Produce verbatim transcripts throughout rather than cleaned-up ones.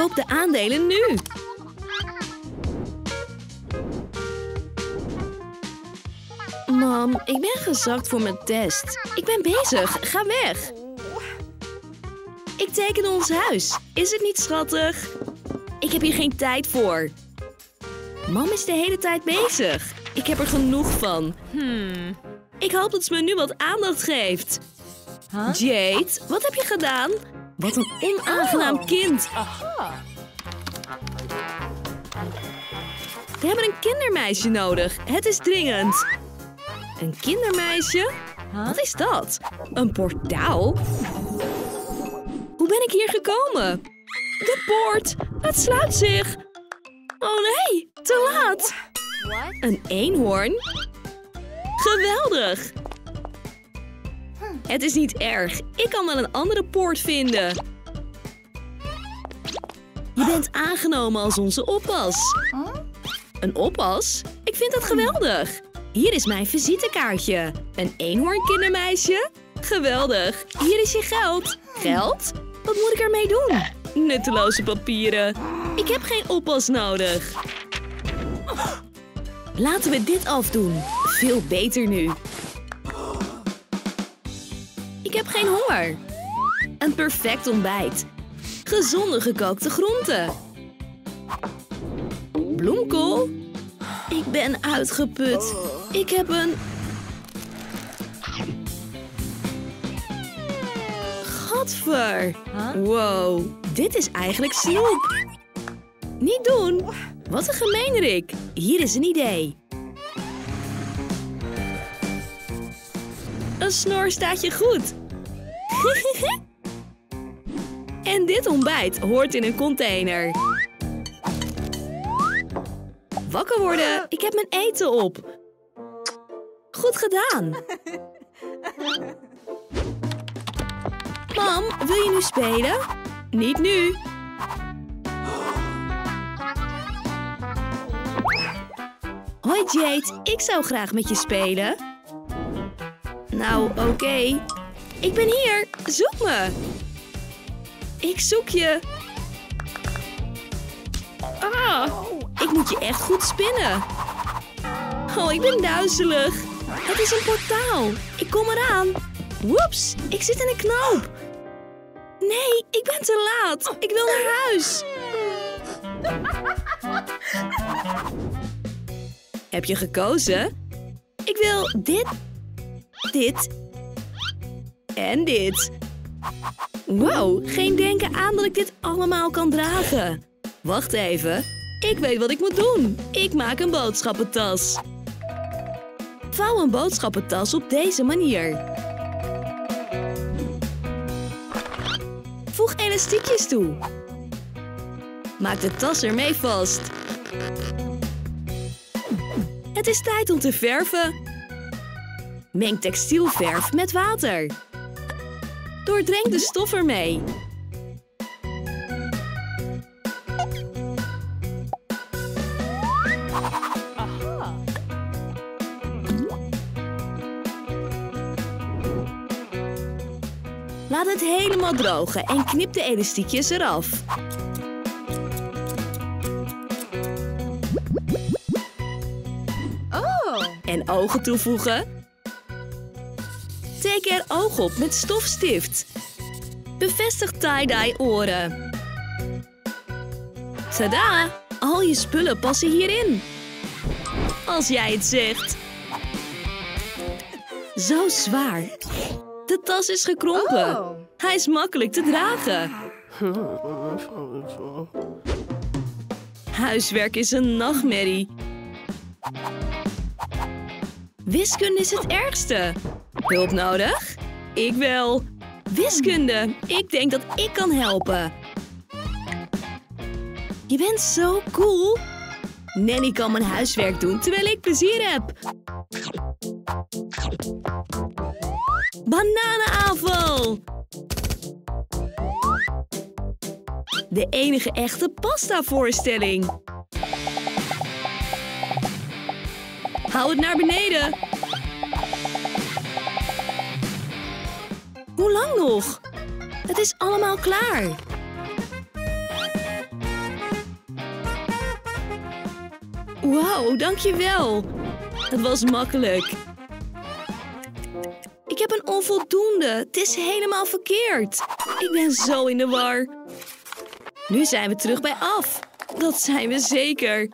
Koop de aandelen nu! Mam, ik ben gezakt voor mijn test. Ik ben bezig. Ga weg. Ik teken ons huis. Is het niet schattig? Ik heb hier geen tijd voor. Mam is de hele tijd bezig. Ik heb er genoeg van. Hmm. Ik hoop dat ze me nu wat aandacht geeft. Huh? Jade, wat heb je gedaan? Wat een onaangenaam kind. Aha. We hebben een kindermeisje nodig. Het is dringend. Een kindermeisje? Huh? Wat is dat? Een portaal? Hoe ben ik hier gekomen? De poort! Het sluit zich! Oh nee, te laat! What? Een eenhoorn? Geweldig! Het is niet erg. Ik kan wel een andere poort vinden. Je bent aangenomen als onze oppas. Een oppas? Ik vind dat geweldig. Hier is mijn visitekaartje. Een eenhoornkindermeisje? Geweldig. Hier is je geld. Geld? Wat moet ik ermee doen? Nutteloze papieren. Ik heb geen oppas nodig. Laten we dit afdoen. Veel beter nu. Ik heb geen honger. Een perfect ontbijt. Gezonde gekookte groenten. Bloemkool? Ik ben uitgeput. Ik heb een... Gadver. Wow, dit is eigenlijk snoep. Niet doen. Wat een gemeenerik. Hier is een idee. Een snor staat je goed. En dit ontbijt hoort in een container. Wakker worden. Ik heb mijn eten op. Goed gedaan. Mam, wil je nu spelen? Niet nu. Hoi Jade, ik zou graag met je spelen. Nou, oké. Okay. Ik ben hier. Zoek me. Ik zoek je. Ah, ik moet je echt goed spinnen. Oh, ik ben duizelig. Het is een portaal. Ik kom eraan. Woeps, ik zit in een knoop. Nee, ik ben te laat. Ik wil naar huis. Heb je gekozen? Ik wil dit, dit en dit. Wow, geen denken aan dat ik dit allemaal kan dragen. Wacht even, ik weet wat ik moet doen. Ik maak een boodschappentas. Vouw een boodschappentas op deze manier. Voeg elastiekjes toe. Maak de tas ermee vast. Het is tijd om te verven. Meng textielverf met water. Doordrenk de stof ermee. Aha. Laat het helemaal drogen en knip de elastiekjes eraf. En ogen toevoegen. Teken er oog op met stofstift. Bevestig tie-dye oren. Tada! Al je spullen passen hierin. Als jij het zegt. Zo zwaar. De tas is gekrompen. Oh. Hij is makkelijk te dragen. Huiswerk is een nachtmerrie. Wiskunde is het ergste. Hulp nodig? Ik wel. Wiskunde, ik denk dat ik kan helpen. Je bent zo cool. Nanny kan mijn huiswerk doen terwijl ik plezier heb. Bananenafel. De enige echte pastavoorstelling. Hou het naar beneden. Hoe lang nog? Het is allemaal klaar. Wauw, dankjewel. Dat was makkelijk. Ik heb een onvoldoende. Het is helemaal verkeerd. Ik ben zo in de war. Nu zijn we terug bij af. Dat zijn we zeker.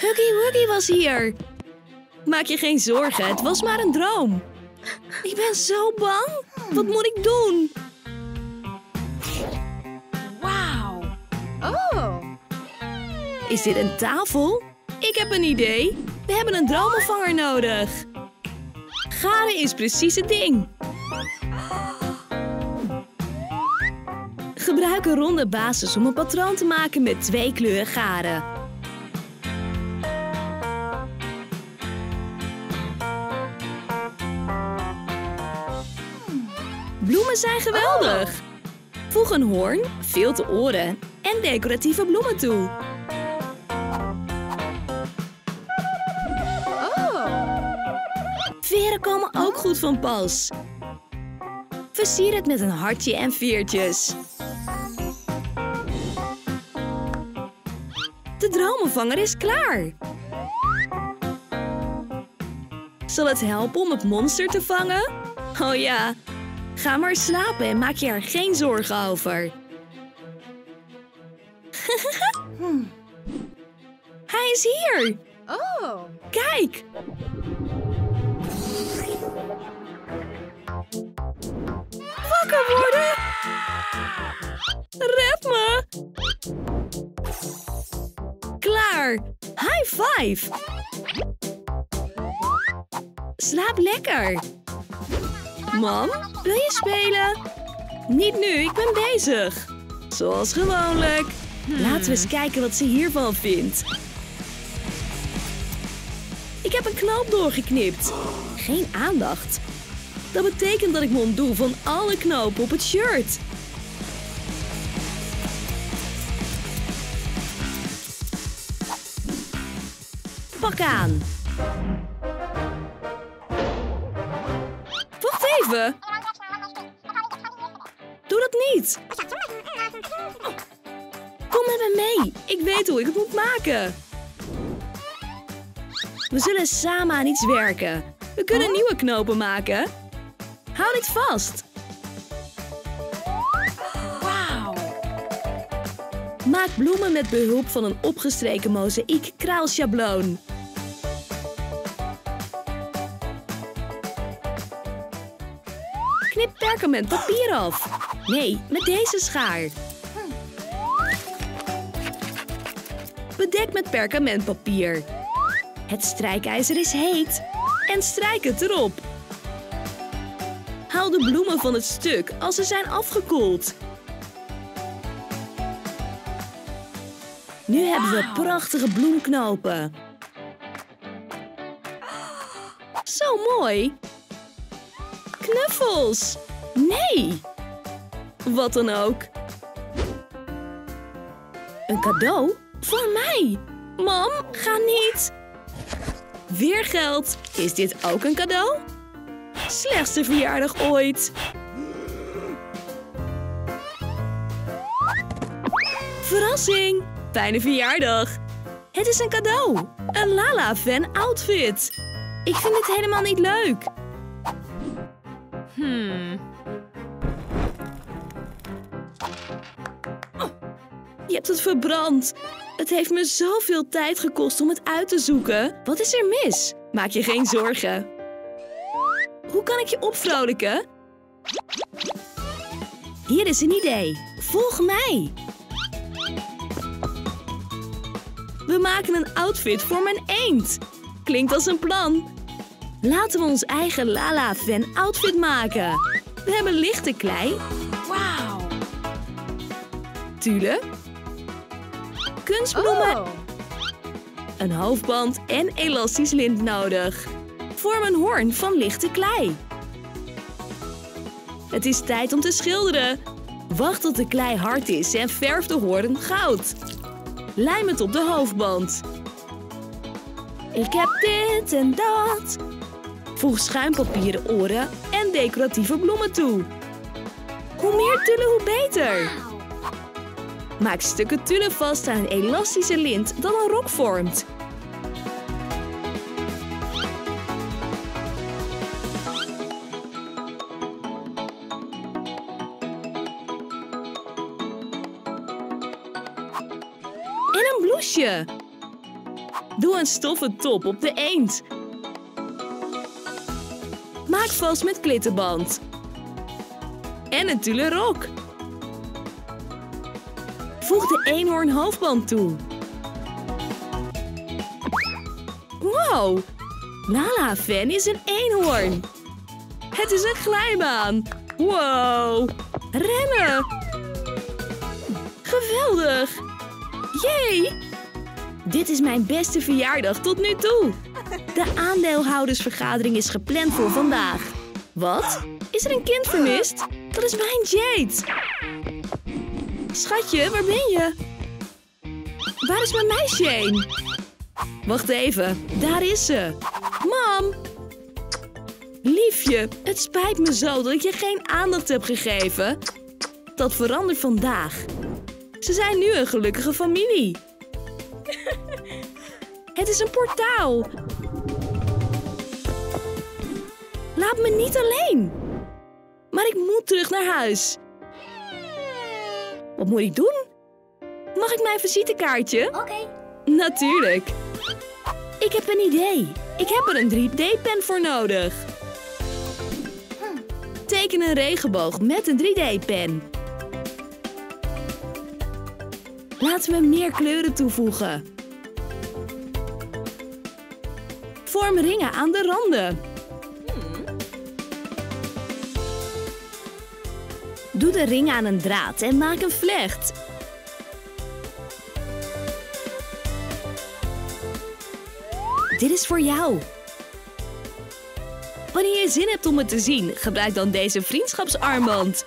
Huggy Wuggy was hier. Maak je geen zorgen, het was maar een droom. Ik ben zo bang. Wat moet ik doen? Wauw. Oh. Is dit een tafel? Ik heb een idee. We hebben een droomopvanger nodig. Garen is precies het ding. Gebruik een ronde basis om een patroon te maken met twee kleuren garen. Bloemen zijn geweldig! Oh. Voeg een hoorn, filte oren en decoratieve bloemen toe. Oh. Veren komen ook goed van pas. Versier het met een hartje en veertjes. De droomopvanger is klaar! Zal het helpen om het monster te vangen? Oh ja! Ga maar slapen en maak je er geen zorgen over. hmm. Hij is hier! Oh. Kijk! Wakker worden! Red me! Klaar! High five! Slaap lekker! Mam, wil je spelen? Niet nu, ik ben bezig. Zoals gewoonlijk. Laten we eens kijken wat ze hiervan vindt. Ik heb een knoop doorgeknipt. Geen aandacht. Dat betekent dat ik me ontdoe van alle knopen op het shirt. Pak aan. Wacht even. Doe dat niet. Kom met me mee. Ik weet hoe ik het moet maken. We zullen samen aan iets werken. We kunnen nieuwe knopen maken. Hou dit vast. Wauw. Maak bloemen met behulp van een opgestreken mozaïek kraalschabloon. Knip perkament papier af. Nee, met deze schaar. Bedek met perkament papier. Het strijkijzer is heet. En strijk het erop. Haal de bloemen van het stuk als ze zijn afgekoeld. Nu wow. hebben we prachtige bloemknopen. Zo mooi. Knuffels. Nee. Wat dan ook. Een cadeau voor mij. Mam, ga niet. Weer geld. Is dit ook een cadeau? Slechtste verjaardag ooit. Verrassing. Fijne verjaardag. Het is een cadeau. Een Lala-fan outfit. Ik vind het helemaal niet leuk. Hmm. Oh, je hebt het verbrand. Het heeft me zoveel tijd gekost om het uit te zoeken. Wat is er mis? Maak je geen zorgen. Hoe kan ik je opvrolijken? Hier is een idee. Volg mij. We maken een outfit voor mijn eend. Klinkt als een plan. Laten we ons eigen Lala-fan outfit maken. We hebben lichte klei. Wauw. Tulle. Kunstbloemen. Oh. Een hoofdband en elastisch lint nodig. Vorm een hoorn van lichte klei. Het is tijd om te schilderen. Wacht tot de klei hard is en verf de hoorn goud. Lijm het op de hoofdband. Ik heb dit en dat. Voeg schuimpapieren oren en decoratieve bloemen toe. Hoe meer tullen, hoe beter. Maak stukken tulle vast aan een elastische lint dat een rok vormt. En een bloesje. Doe een stoffen top op de eend. Maak vast met klittenband. En een tulle rok. Voeg de eenhoorn hoofdband toe. Wow! Lala Fan is een eenhoorn. Het is een glijbaan. Wow! Rennen! Geweldig! Jee! Dit is mijn beste verjaardag tot nu toe. De aandeelhoudersvergadering is gepland voor vandaag. Wat? Is er een kind vermist? Dat is mijn Jade. Schatje, waar ben je? Waar is mijn meisje heen? Wacht even, daar is ze. Mam! Liefje, het spijt me zo dat ik je geen aandacht heb gegeven. Dat verandert vandaag. Ze zijn nu een gelukkige familie. Het is een portaal. Laat me niet alleen. Maar ik moet terug naar huis. Wat moet ik doen? Mag ik mijn visitekaartje? Oké. Okay. Natuurlijk. Ik heb een idee. Ik heb er een drie D pen voor nodig. Hm. Teken een regenboog met een drie D pen. Laten we meer kleuren toevoegen. Vorm ringen aan de randen. Hm. Doe de ring aan een draad en maak een vlecht. Dit is voor jou. Wanneer je zin hebt om het te zien, gebruik dan deze vriendschapsarmband.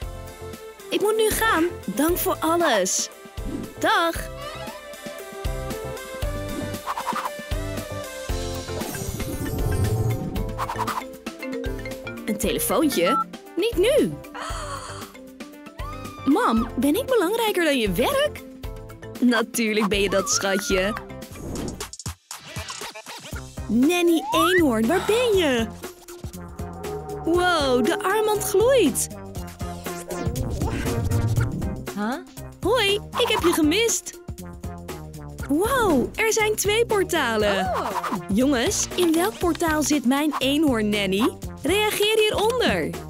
Ik moet nu gaan. Dank voor alles. Dag. Een telefoontje? Niet nu. Mam, ben ik belangrijker dan je werk? Natuurlijk ben je dat, schatje. Nanny Eenhoorn, waar ben je? Wow, de armband gloeit. Huh? Hoi, ik heb je gemist. Wow, er zijn twee portalen. Oh. Jongens, in welk portaal zit mijn eenhoorn, Nanny? Reageer hieronder.